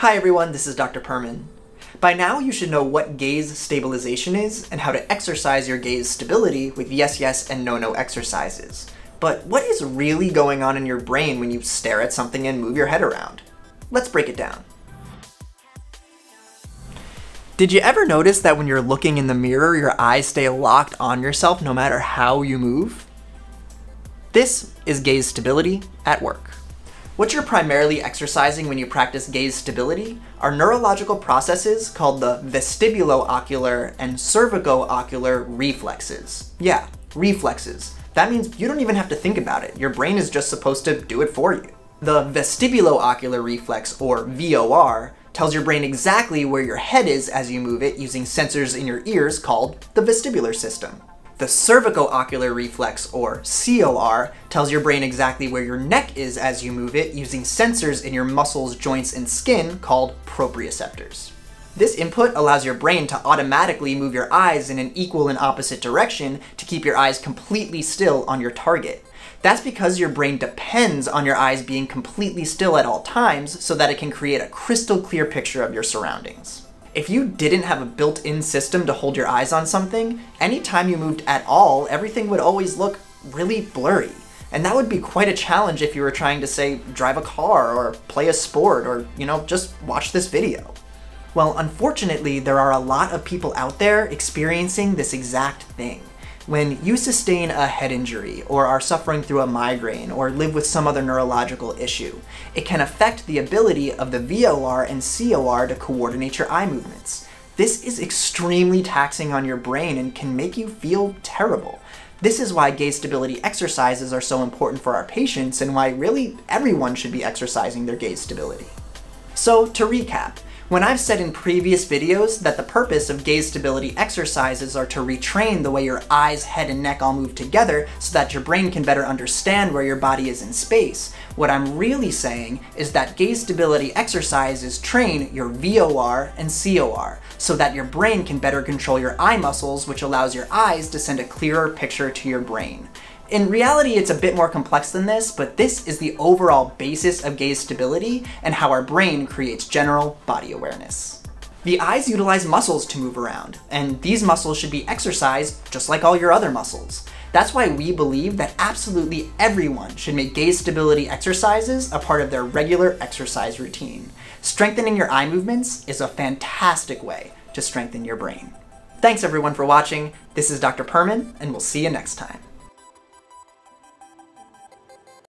Hi everyone, this is Dr. Perman. By now you should know what gaze stabilization is and how to exercise your gaze stability with yes and no exercises. But what is really going on in your brain when you stare at something and move your head around? Let's break it down. Did you ever notice that when you're looking in the mirror, your eyes stay locked on yourself no matter how you move? This is gaze stability at work. What you're primarily exercising when you practice gaze stability are neurological processes called the vestibulo-ocular and cervico-ocular reflexes. Yeah, reflexes. That means you don't even have to think about it. Your brain is just supposed to do it for you. The vestibulo-ocular reflex, or VOR, tells your brain exactly where your head is as you move it using sensors in your ears called the vestibular system. The cervico-ocular reflex, or COR, tells your brain exactly where your neck is as you move it using sensors in your muscles, joints, and skin called proprioceptors. This input allows your brain to automatically move your eyes in an equal and opposite direction to keep your eyes completely still on your target. That's because your brain depends on your eyes being completely still at all times so that it can create a crystal clear picture of your surroundings. If you didn't have a built-in system to hold your eyes on something, anytime you moved at all, everything would always look really blurry. And that would be quite a challenge if you were trying to, say, drive a car or play a sport or, just watch this video. Well, unfortunately, there are a lot of people out there experiencing this exact thing. When you sustain a head injury or are suffering through a migraine or live with some other neurological issue, it can affect the ability of the VOR and COR to coordinate your eye movements. This is extremely taxing on your brain and can make you feel terrible. This is why gaze stability exercises are so important for our patients and why really everyone should be exercising their gaze stability. So to recap, when I've said in previous videos that the purpose of gaze stability exercises are to retrain the way your eyes, head, and neck all move together so that your brain can better understand where your body is in space, what I'm really saying is that gaze stability exercises train your VOR and COR so that your brain can better control your eye muscles, which allows your eyes to send a clearer picture to your brain. In reality, it's a bit more complex than this, but this is the overall basis of gaze stability and how our brain creates general body awareness. The eyes utilize muscles to move around, and these muscles should be exercised just like all your other muscles. That's why we believe that absolutely everyone should make gaze stability exercises a part of their regular exercise routine. Strengthening your eye movements is a fantastic way to strengthen your brain. Thanks everyone for watching. This is Dr. Perman, and we'll see you next time.